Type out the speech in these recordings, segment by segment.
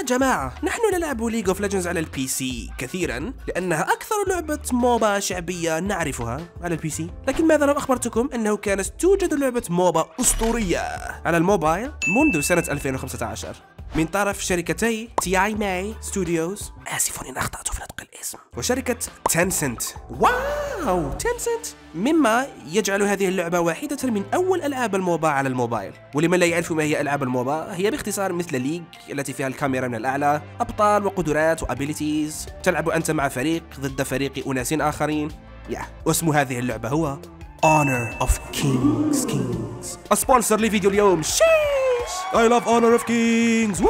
يا جماعة، نحن نلعب ليج اوف ليجندز على البي سي كثيرا لأنها أكثر لعبة موبا شعبية نعرفها على البي سي، لكن ماذا لو أخبرتكم أنه كانت توجد لعبة موبا أسطورية على الموبايل منذ سنة 2015 من طرف شركتي TiMi ستوديوز، آسف إن أخطأت في نطق الاسم، وشركة تنسنت. واو، تنسنت، مما يجعل هذه اللعبة واحدة من أول ألعاب الموبا على الموبايل. ولمن لا يعرف ما هي ألعاب الموبا، هي باختصار مثل ليج التي فيها الكاميرا من الأعلى، أبطال وقدرات وأبيليتيز، تلعب أنت مع فريق ضد فريق أناس آخرين. واسم هذه اللعبة هو Honor of Kings. سبونسر لفيديو اليوم، I love Honor of Kings.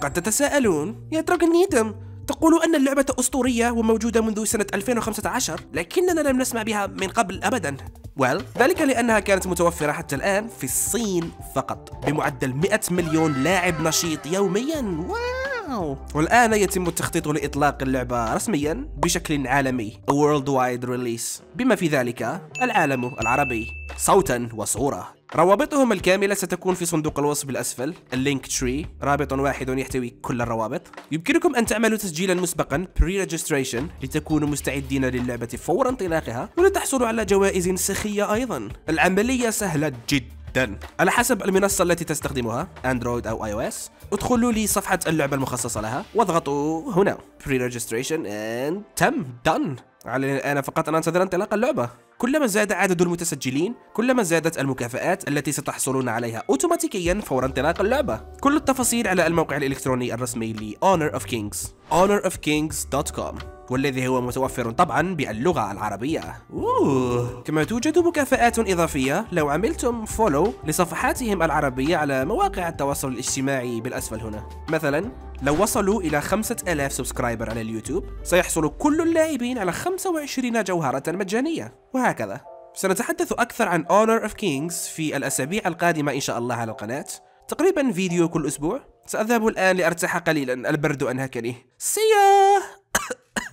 قد تتساءلون يا دراغونيتم، تقول أن اللعبة أسطورية وموجودة منذ سنة 2015 لكننا لم نسمع بها من قبل أبدا. ذلك لأنها كانت متوفرة حتى الآن في الصين فقط بمعدل 100 مليون لاعب نشيط يوميا. والآن يتم التخطيط لإطلاق اللعبة رسميا بشكل عالمي World Wide Release، بما في ذلك العالم العربي صوتا وصورة. روابطهم الكاملة ستكون في صندوق الوصف الأسفل، اللينك تري، رابط واحد يحتوي كل الروابط. يمكنكم أن تعملوا تسجيلا مسبقا pre-registration لتكونوا مستعدين للعبة فور انطلاقها ولتحصلوا على جوائز سخية أيضا. العملية سهلة جدا على حسب المنصة التي تستخدمها، اندرويد او اي او اس. ادخلوا لصفحة اللعبة المخصصة لها واضغطوا هنا pre-registration and done. علينا الآن فقط أن ننتظر انطلاق اللعبة. كلما زاد عدد المتسجلين كلما زادت المكافآت التي ستحصلون عليها اوتوماتيكيا فور انطلاق اللعبة. كل التفاصيل على الموقع الإلكتروني الرسمي ل Honor of Kings honorofkings.com، والذي هو متوفر طبعا باللغة العربية. كما توجد مكافآت إضافية لو عملتم فولو لصفحاتهم العربية على مواقع التواصل الاجتماعي بالأسفل هنا. مثلا لو وصلوا إلى 5000 سبسكرايبر على اليوتيوب سيحصل كل اللاعبين على 25 جوهرة مجانية وهكذا. سنتحدث أكثر عن Honor of Kings في الأسابيع القادمة إن شاء الله على القناة، تقريبا فيديو كل أسبوع. سأذهب الآن لأرتاح قليلا، البرد أنهكني.